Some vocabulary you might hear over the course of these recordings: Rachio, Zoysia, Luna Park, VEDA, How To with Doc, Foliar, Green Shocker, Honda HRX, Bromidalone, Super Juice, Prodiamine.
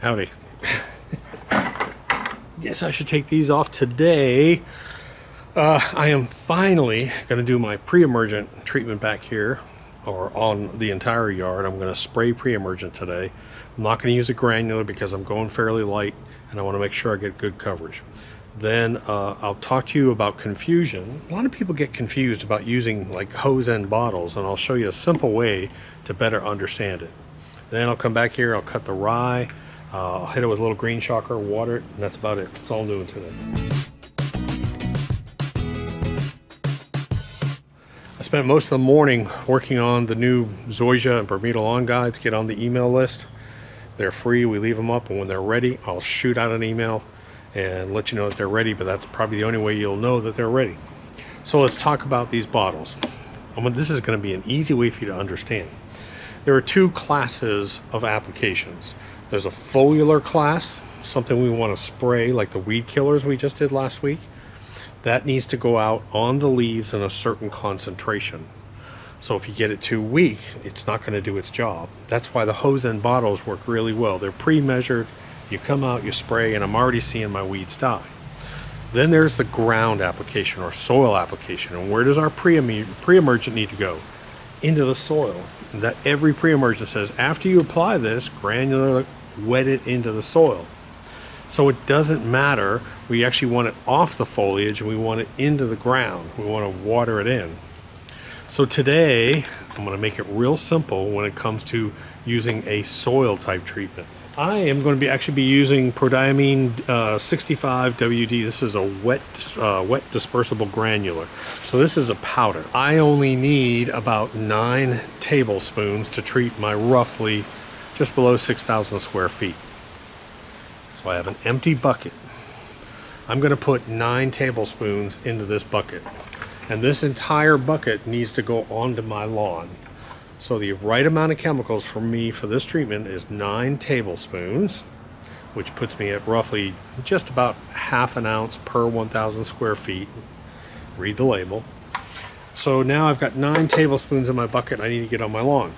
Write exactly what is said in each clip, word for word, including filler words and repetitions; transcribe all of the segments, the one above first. Howdy. Guess I should take these off today. Uh, I am finally gonna do my pre-emergent treatment back here, or on the entire yard. I'm gonna spray pre-emergent today. I'm not gonna use a granular because I'm going fairly light and I wanna make sure I get good coverage. Then uh, I'll talk to you about confusion. A lot of people get confused about using like hose end bottles, and I'll show you a simple way to better understand it. Then I'll come back here, I'll cut the rye, uh, I'll hit it with a little Green Shocker, water it, and that's about it. That's all I'm doing today. I spent most of the morning working on the new Zoysia and Bromidalone guides. Get on the email list. They're free, we leave them up, and when they're ready, I'll shoot out an email and let you know that they're ready, but that's probably the only way you'll know that they're ready. So let's talk about these bottles. I mean, this is going to be an easy way for you to understand. There are two classes of applications. There's a foliar class, something we want to spray like the weed killers we just did last week. That needs to go out on the leaves in a certain concentration. So if you get it too weak, it's not going to do its job. That's why the hose end bottles work really well. They're pre-measured. You come out, you spray, and I'm already seeing my weeds die. Then there's the ground application or soil application. And where does our pre-emergent need to go? Into the soil. And that every pre-emergent says, after you apply this, granular, wet it into the soil. So it doesn't matter. We actually want it off the foliage and we want it into the ground. We want to water it in. So today, I'm going to make it real simple when it comes to using a soil type treatment. I am going to be actually be using Prodiamine uh, sixty-five W D. This is a wet, uh, wet dispersible granular. So this is a powder. I only need about nine tablespoons to treat my roughly just below six thousand square feet. So I have an empty bucket. I'm going to put nine tablespoons into this bucket. And this entire bucket needs to go onto my lawn. So the right amount of chemicals for me for this treatment is nine tablespoons, which puts me at roughly just about half an ounce per one thousand square feet. Read the label. So now I've got nine tablespoons in my bucket I need to get on my lawn.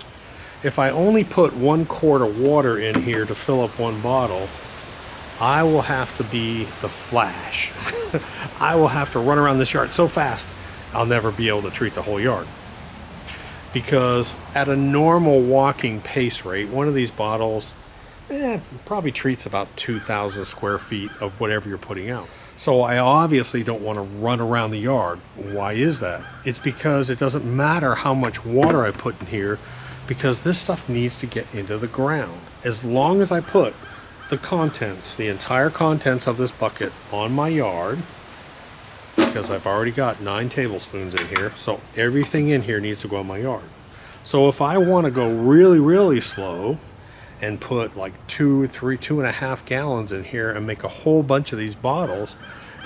If I only put one quart of water in here to fill up one bottle, I will have to be the Flash. I will have to run around this yard so fast, I'll never be able to treat the whole yard. Because at a normal walking pace rate, one of these bottles eh, probably treats about two thousand square feet of whatever you're putting out. So I obviously don't want to run around the yard. Why is that? It's because it doesn't matter how much water I put in here, because this stuff needs to get into the ground. As long as I put the contents, the entire contents of this bucket on my yard, because I've already got nine tablespoons in here, so everything in here needs to go in my yard. So if I want to go really, really slow and put like two, three, two and a half gallons in here and make a whole bunch of these bottles,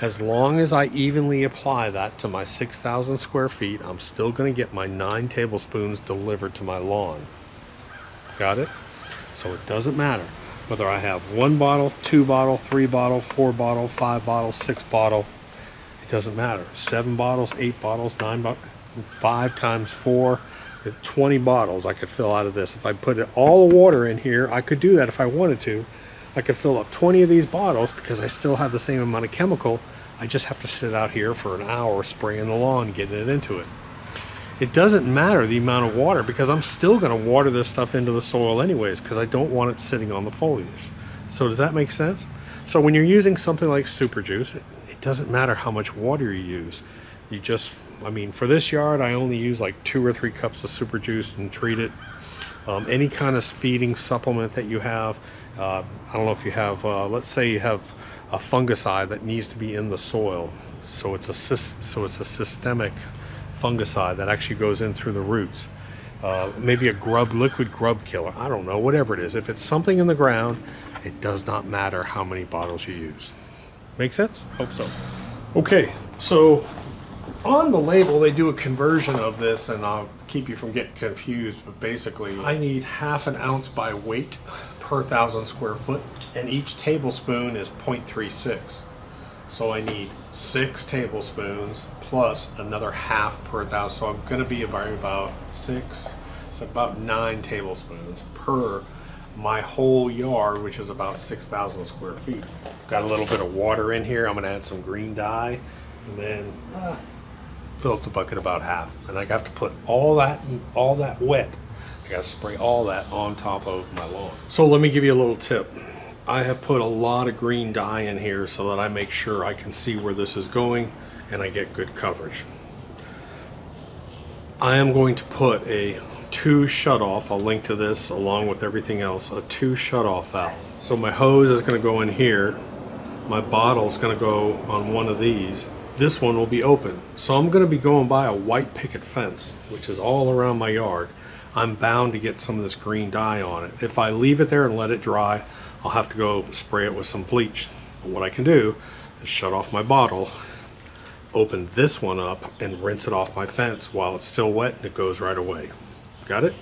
as long as I evenly apply that to my six thousand square feet, I'm still going to get my nine tablespoons delivered to my lawn. Got it? So it doesn't matter whether I have one bottle, two bottle, three bottle, four bottle, five bottle, six bottle. Doesn't matter. Seven bottles, eight bottles, nine bottles, five times four, twenty bottles I could fill out of this. If I put it all the water in here, I could do that if I wanted to. I could fill up twenty of these bottles because I still have the same amount of chemical. I just have to sit out here for an hour spraying the lawn, getting it into it. It doesn't matter the amount of water because I'm still going to water this stuff into the soil anyways because I don't want it sitting on the foliage. So does that make sense? So when you're using something like Super Juice, it, it doesn't matter how much water you use. You just, I mean, for this yard, I only use like two or three cups of Super Juice and treat it. Um, any kind of feeding supplement that you have, uh, I don't know if you have, uh, let's say you have a fungicide that needs to be in the soil. So it's a, so it's a systemic fungicide that actually goes in through the roots. Uh, maybe a grub, liquid grub killer, I don't know, whatever it is. If it's something in the ground, it does not matter how many bottles you use. Make sense? Hope so. Okay, so on the label they do a conversion of this, and I'll keep you from getting confused, but basically I need half an ounce by weight per thousand square foot, and each tablespoon is zero point three six. So I need six tablespoons plus another half per thousand. So I'm going to be about six, so about nine tablespoons per my whole yard, which is about six thousand square feet. Got a little bit of water in here. I'm gonna add some green dye and then uh, fill up the bucket about half. And I have to put all that, all that wet. I gotta spray all that on top of my lawn. So let me give you a little tip. I have put a lot of green dye in here so that I make sure I can see where this is going and I get good coverage. I am going to put a two shutoff, I'll link to this along with everything else, a two shutoff valve. So my hose is gonna go in here, my bottle is gonna go on one of these, this one will be open. So I'm gonna be going by a white picket fence, which is all around my yard. I'm bound to get some of this green dye on it. If I leave it there and let it dry, I'll have to go spray it with some bleach. But what I can do is shut off my bottle, open this one up, and rinse it off my fence while it's still wet, and it goes right away. Got it?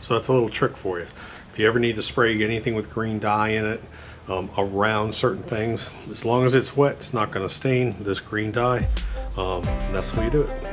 So that's a little trick for you. If you ever need to spray anything with green dye in it um, around certain things, as long as it's wet, it's not going to stain this green dye. Um, that's the way you do it.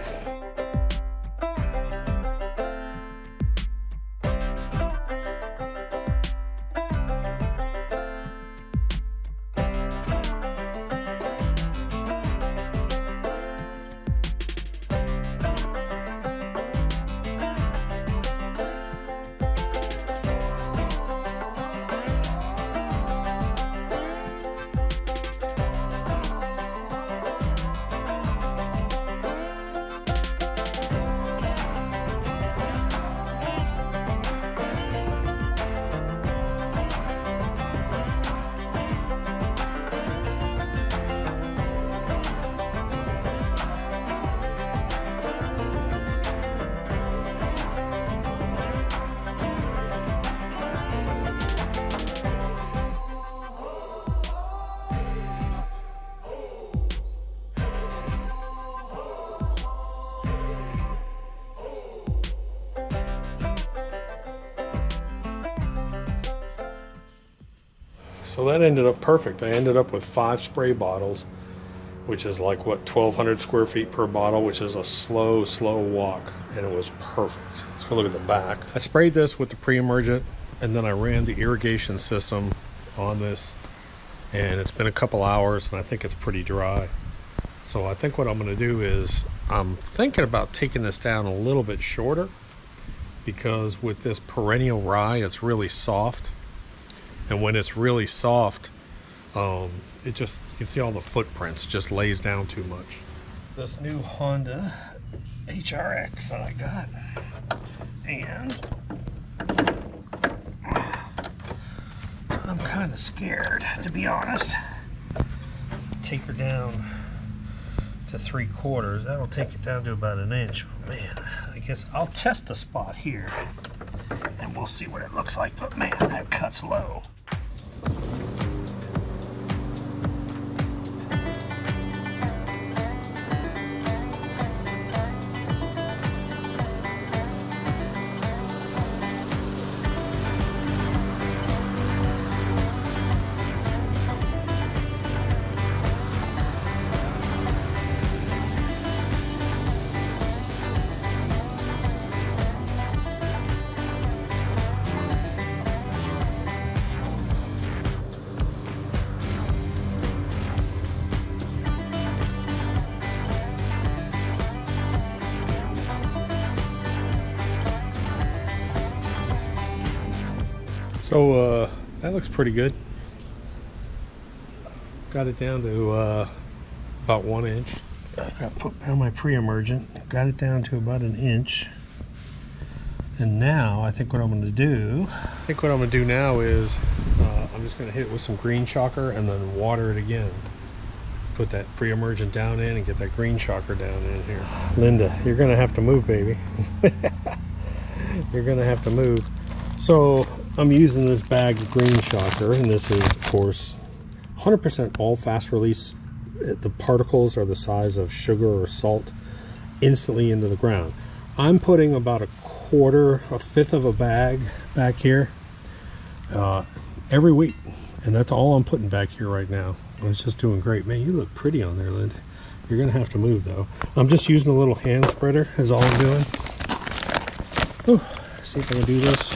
So that ended up perfect. I ended up with five spray bottles, which is like, what, twelve hundred square feet per bottle, which is a slow, slow walk, and it was perfect. Let's go look at the back. I sprayed this with the pre-emergent, and then I ran the irrigation system on this, and it's been a couple hours, and I think it's pretty dry. So I think what I'm gonna do is, I'm thinking about taking this down a little bit shorter, because with this perennial rye, it's really soft. And when it's really soft, um, it just, you can see all the footprints, it just lays down too much. This new Honda H R X that I got, and I'm kind of scared, to be honest. Take her down to three quarters, that'll take it down to about an inch. Man, I guess I'll test the spot here. And we'll see what it looks like, but man, that cuts low. So uh, that looks pretty good. Got it down to uh, about one inch. I've got put down my pre-emergent. Got it down to about an inch. And now I think what I'm gonna do, I think what I'm gonna do now is uh, I'm just gonna hit it with some green shocker and then water it again. Put that pre-emergent down in and get that green shocker down in here. Linda, you're gonna have to move, baby. You're gonna have to move. So I'm using this bag of Green Shocker, and this is, of course, one hundred percent all fast release. The particles are the size of sugar or salt, instantly into the ground. I'm putting about a quarter, a fifth of a bag back here uh, every week, and that's all I'm putting back here right now. It's just doing great. Man, you look pretty on there, Linda. You're going to have to move, though. I'm just using a little hand spreader is all I'm doing. Ooh, see if I can do this.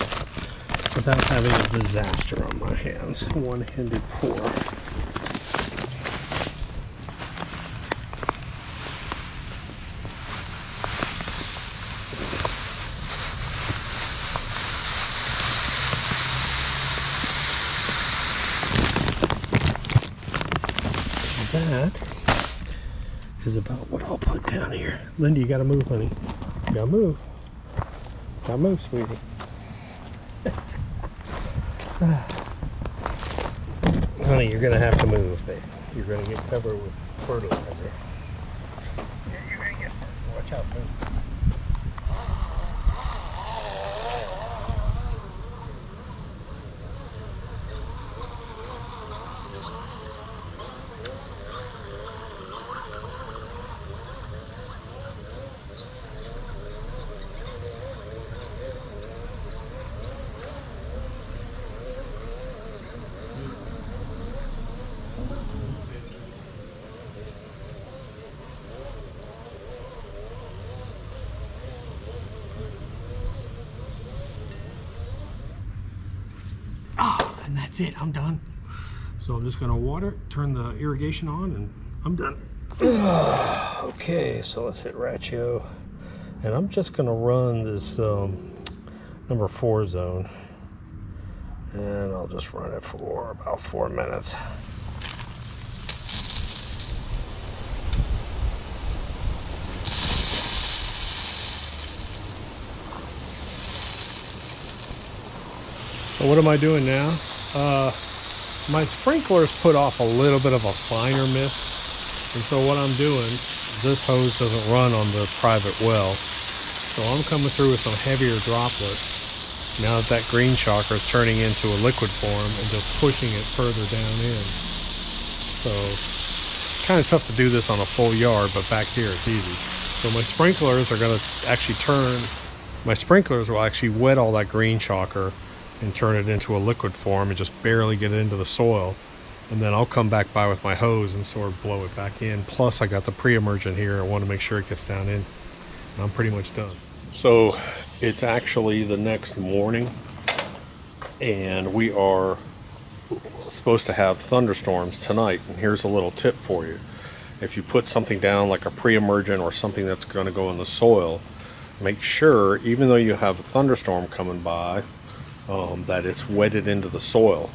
without having a disaster on my hands. One-handed pour. That is about what I'll put down here. Linda, you gotta move, honey. You gotta move. You gotta move, sweetie. Honey, you're gonna have to move, babe. You're gonna get covered with fertilizer. Yeah, you're gonna get fertilizer. Watch out, move. And that's it, I'm done. So I'm just gonna water, turn the irrigation on, and I'm done. Okay, so let's hit Rachio. And I'm just gonna run this um, number four zone. And I'll just run it for about four minutes. So what am I doing now? Uh, my sprinklers put off a little bit of a finer mist, and so what I'm doing, this hose doesn't run on the private well, so I'm coming through with some heavier droplets now that that green shocker is turning into a liquid form and just pushing it further down in. So kind of tough to do this on a full yard, but back here it's easy. So my sprinklers are going to actually turn, my sprinklers will actually wet all that green shocker and turn it into a liquid form and just barely get it into the soil, and then I'll come back by with my hose and sort of blow it back in. Plus I got the pre-emergent here. I want to make sure it gets down in, and I'm pretty much done. So it's actually the next morning, and we are supposed to have thunderstorms tonight, and here's a little tip for you. If you put something down like a pre-emergent or something that's going to go in the soil, make sure, even though you have a thunderstorm coming by, Um, that it's wetted into the soil.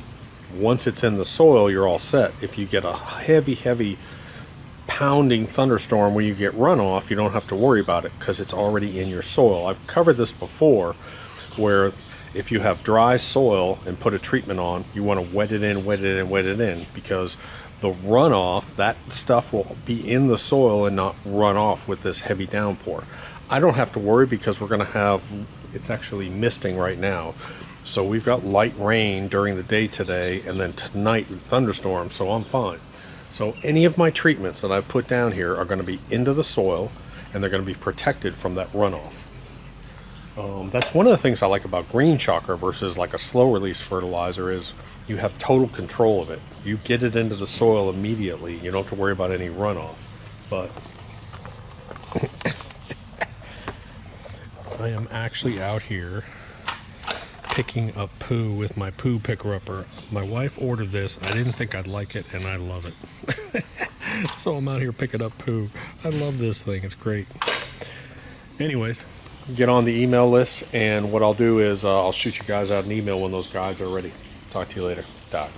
Once it's in the soil, you're all set. If you get a heavy, heavy pounding thunderstorm where you get runoff, you don't have to worry about it because it's already in your soil. I've covered this before, where if you have dry soil and put a treatment on, you want to wet it in, wet it in, wet it in, because the runoff, that stuff will be in the soil and not run off with this heavy downpour. I don't have to worry because we're going to have, it's actually misting right now. So we've got light rain during the day today, and then tonight thunderstorms, so I'm fine. So any of my treatments that I've put down here are going to be into the soil, and they're going to be protected from that runoff. Um, that's one of the things I like about Green Shocker versus like a slow release fertilizer, is you have total control of it. You get it into the soil immediately. You don't have to worry about any runoff. But I am actually out here picking up poo with my poo picker upper. My wife ordered this. I didn't think I'd like it, and I love it. So I'm out here picking up poo. I love this thing. It's great. Anyways, get on the email list, and what I'll do is uh, I'll shoot you guys out an email when those guides are ready. Talk to you later. Doc.